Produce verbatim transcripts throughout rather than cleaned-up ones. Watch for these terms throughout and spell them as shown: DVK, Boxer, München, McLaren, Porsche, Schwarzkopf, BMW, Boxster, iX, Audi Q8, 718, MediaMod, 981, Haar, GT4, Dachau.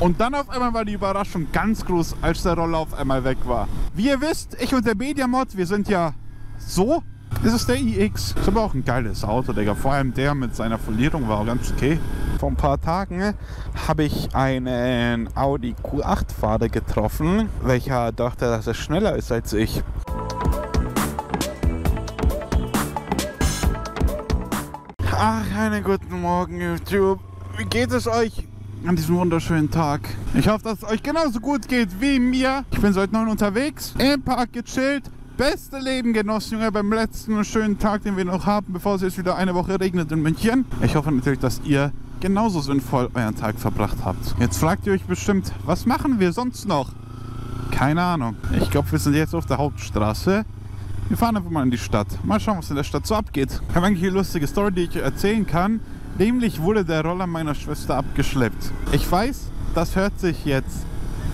Und dann auf einmal war die Überraschung ganz groß, als der Roller auf einmal weg war. Wie ihr wisst, ich und der MediaMod, wir sind ja so. Das ist der iX. Ist aber auch ein geiles Auto, Digga. Vor allem der mit seiner Folierung war auch ganz okay. Vor ein paar Tagen habe ich einen Audi Q acht-Fahrer getroffen, welcher dachte, dass er schneller ist als ich. Ach, einen guten Morgen, YouTube. Wie geht es euch an diesem wunderschönen Tag? Ich hoffe, dass es euch genauso gut geht wie mir. Ich bin seit neun unterwegs, im Park gechillt. Beste Leben genossen, Junge, beim letzten schönen Tag, den wir noch haben, bevor es jetzt wieder eine Woche regnet in München. Ich hoffe natürlich, dass ihr genauso sinnvoll euren Tag verbracht habt. Jetzt fragt ihr euch bestimmt, was machen wir sonst noch? Keine Ahnung. Ich glaube, wir sind jetzt auf der Hauptstraße. Wir fahren einfach mal in die Stadt. Mal schauen, was in der Stadt so abgeht. Ich habe eigentlich eine lustige Story, die ich erzählen kann. Nämlich wurde der Roller meiner Schwester abgeschleppt. Ich weiß, das hört sich jetzt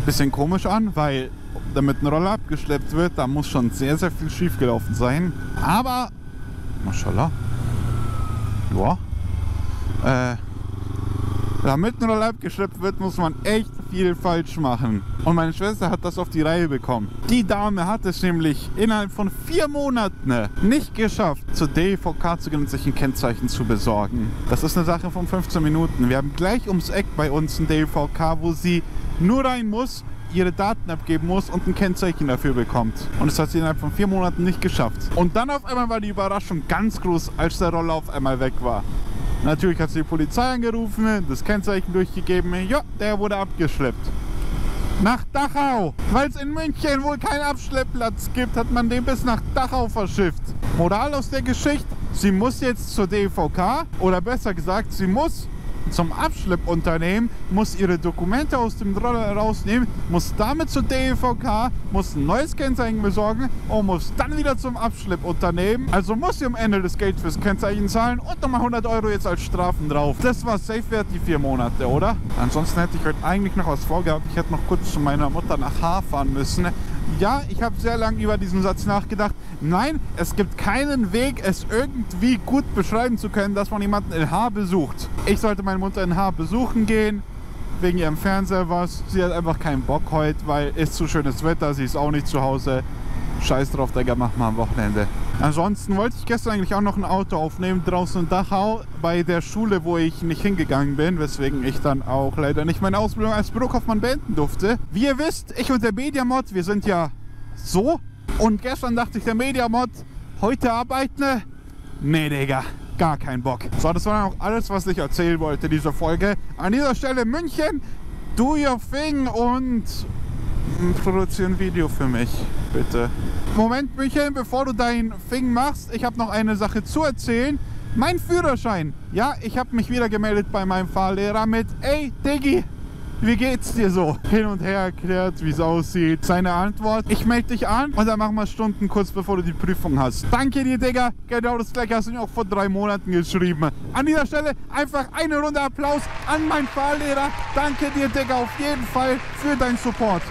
ein bisschen komisch an, weil damit ein Roller abgeschleppt wird, da muss schon sehr, sehr viel schief gelaufen sein. Aber, Maschallah, ja, äh, damit ein Roller abgeschleppt wird, muss man echt viel falsch machen. Und meine Schwester hat das auf die Reihe bekommen. Die Dame hat es nämlich innerhalb von vier Monaten nicht geschafft, zur D V K zu gehen, sich ein Kennzeichen zu besorgen. Das ist eine Sache von fünfzehn Minuten. Wir haben gleich ums Eck bei uns ein D V K, wo sie nur rein muss, ihre Daten abgeben muss und ein Kennzeichen dafür bekommt. Und das hat sie innerhalb von vier Monaten nicht geschafft. Und dann auf einmal war die Überraschung ganz groß, als der Roller auf einmal weg war. Natürlich hat sie die Polizei angerufen, das Kennzeichen durchgegeben, ja, der wurde abgeschleppt. Nach Dachau! Weil es in München wohl keinen Abschleppplatz gibt, hat man den bis nach Dachau verschifft. Moral aus der Geschichte, sie muss jetzt zur D V K, oder besser gesagt, sie muss zum Abschleppunternehmen, muss ihre Dokumente aus dem Roller rausnehmen, muss damit zur D V K, muss ein neues Kennzeichen besorgen und muss dann wieder zum Abschleppunternehmen. Also muss sie am Ende das Geld fürs Kennzeichen zahlen und nochmal hundert Euro jetzt als Strafen drauf. Das war safe wert, die vier Monate, oder? Ansonsten hätte ich heute eigentlich noch was vorgehabt. Ich hätte noch kurz zu meiner Mutter nach Haar fahren müssen. Ja, ich habe sehr lange über diesen Satz nachgedacht. Nein, es gibt keinen Weg, es irgendwie gut beschreiben zu können, dass man jemanden in Haar besucht. Ich sollte meine Mutter in Haar besuchen gehen, wegen ihrem Fernseher was. Sie hat einfach keinen Bock heute, weil es ist zu schönes Wetter, sie ist auch nicht zu Hause. Scheiß drauf, Digga, mach mal am Wochenende. Ansonsten wollte ich gestern eigentlich auch noch ein Auto aufnehmen, draußen in Dachau, bei der Schule, wo ich nicht hingegangen bin, weswegen ich dann auch leider nicht meine Ausbildung als Bürokaufmann beenden durfte. Wie ihr wisst, ich und der MediaMod, wir sind ja so. Und gestern dachte ich, der MediaMod, heute arbeiten? Nee, Digga, gar kein Bock. So, das war dann auch alles, was ich erzählen wollte, diese Folge. An dieser Stelle München, do your thing und produziere ein Video für mich, bitte. Moment, Michael, bevor du dein Ding machst, ich habe noch eine Sache zu erzählen. Mein Führerschein. Ja, ich habe mich wieder gemeldet bei meinem Fahrlehrer mit, ey, Diggi, wie geht's dir so? Hin und her erklärt, wie es aussieht. Seine Antwort, ich melde dich an und dann machen wir Stunden kurz, bevor du die Prüfung hast. Danke dir, Digga. Genau das gleiche hast du mir auch vor drei Monaten geschrieben. An dieser Stelle einfach eine Runde Applaus an meinen Fahrlehrer. Danke dir, Digga, auf jeden Fall für deinen Support.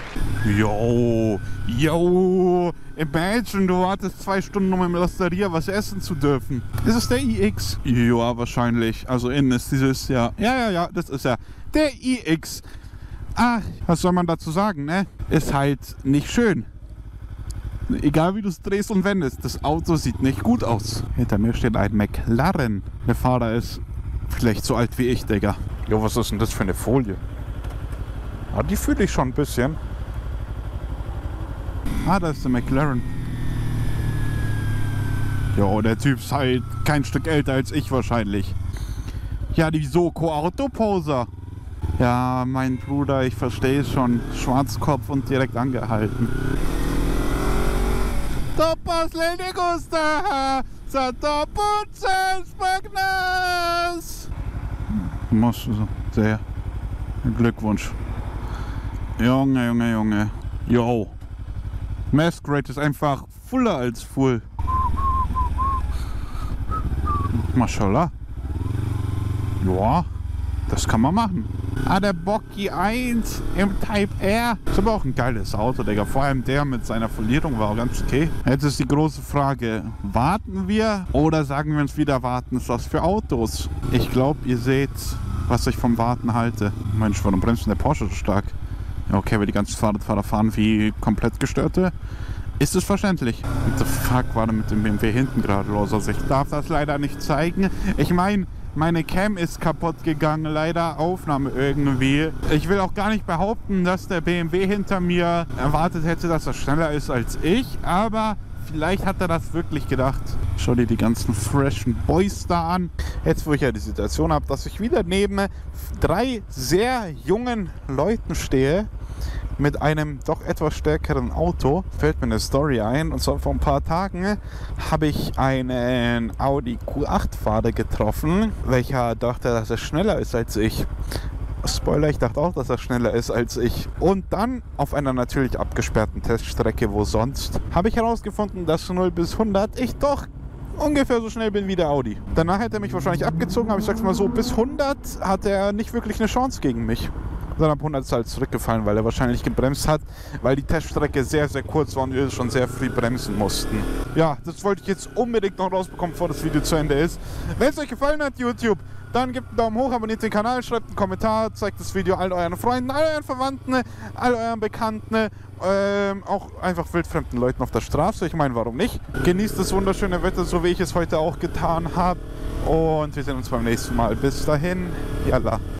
Yo, yo, imagine, du wartest zwei Stunden, um im Losteria was essen zu dürfen. Ist es der iX? Ja, wahrscheinlich. Also innen ist dieses, ja. Ja, ja, ja, das ist ja der iX. Ach, was soll man dazu sagen, ne? Ist halt nicht schön. Egal wie du es drehst und wendest, das Auto sieht nicht gut aus. Hinter mir steht ein McLaren. Der Fahrer ist vielleicht so alt wie ich, Digga. Jo, was ist denn das für eine Folie? Ah, die fühle ich schon ein bisschen. Ah, da ist der McLaren. Jo, der Typ ist halt kein Stück älter als ich wahrscheinlich. Ja, die Soko-Autoposer. Ja, mein Bruder, ich verstehe es schon. Schwarzkopf und direkt angehalten. Topos le gusta, sa topuces magnas. Muss sehr. Glückwunsch. Junge, Junge, Junge. Jo. Masquerade ist einfach fuller als full. Maschallah. Ja, das kann man machen. Ah, der Bock G eins im Type R. Ist aber auch ein geiles Auto, Digga. Vor allem der mit seiner Folierung war auch ganz okay. Jetzt ist die große Frage, warten wir oder sagen wir uns wieder, warten ist was für Autos? Ich glaube, ihr seht was ich vom Warten halte. Mensch, warum bremst denn der Porsche so stark? Ja, okay, weil die ganzen Fahrradfahrer fahren wie komplett Gestörte, ist es verständlich. What the fuck war denn mit dem B M W hinten gerade los? Also ich darf das leider nicht zeigen. Ich meine, meine Cam ist kaputt gegangen, leider Aufnahme irgendwie. Ich will auch gar nicht behaupten, dass der B M W hinter mir erwartet hätte, dass er schneller ist als ich, aber vielleicht hat er das wirklich gedacht. Schau dir die ganzen freshen Boys da an. Jetzt, wo ich ja die Situation habe, dass ich wieder neben drei sehr jungen Leuten stehe, mit einem doch etwas stärkeren Auto, fällt mir eine Story ein. Und zwar vor ein paar Tagen habe ich einen Audi Q acht-Fahrer getroffen, welcher dachte, dass er schneller ist als ich. Spoiler, ich dachte auch, dass er schneller ist als ich. Und dann, auf einer natürlich abgesperrten Teststrecke, wo sonst, habe ich herausgefunden, dass von null bis hundert ich doch ungefähr so schnell bin wie der Audi. Danach hätte er mich wahrscheinlich abgezogen, aber ich sag's mal so, bis hundert hatte er nicht wirklich eine Chance gegen mich. Dann ab hundert ist er halt zurückgefallen, weil er wahrscheinlich gebremst hat, weil die Teststrecke sehr, sehr kurz war und wir schon sehr früh bremsen mussten. Ja, das wollte ich jetzt unbedingt noch rausbekommen, bevor das Video zu Ende ist. Wenn es euch gefallen hat, YouTube, dann gebt einen Daumen hoch, abonniert den Kanal, schreibt einen Kommentar, zeigt das Video all euren Freunden, all euren Verwandten, all euren Bekannten, ähm, auch einfach wildfremden Leuten auf der Straße. Ich meine, warum nicht? Genießt das wunderschöne Wetter, so wie ich es heute auch getan habe. Und wir sehen uns beim nächsten Mal. Bis dahin, Yalla.